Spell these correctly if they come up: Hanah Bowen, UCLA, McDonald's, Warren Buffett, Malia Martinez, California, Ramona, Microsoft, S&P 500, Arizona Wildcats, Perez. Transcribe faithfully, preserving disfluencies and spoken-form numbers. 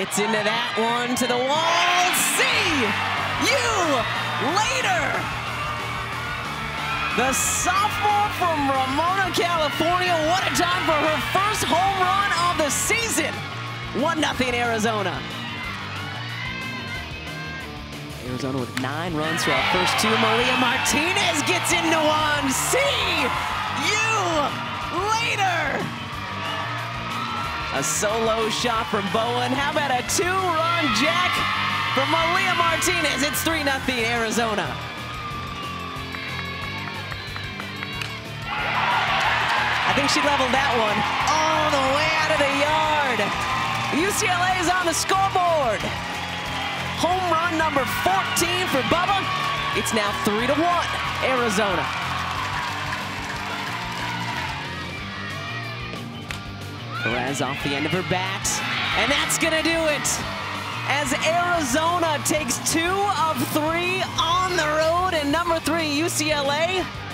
Gets into that one to the wall. See you later. The sophomore from Ramona, California. What a time for her first home run of the season. one nothing Arizona. Arizona with nine runs for our first two. Malia Martinez gets into one. See you later. A solo shot from Bowen. How about a two-run jack from Malia Martinez? It's three nothing Arizona. I think she leveled that one all the way out of the yard. U C L A is on the scoreboard. Home run number fourteen for Bubba. It's now three to one, Arizona. Perez off the end of her bat, and that's gonna do it. As Arizona takes two of three on the road, and number three, U C L A.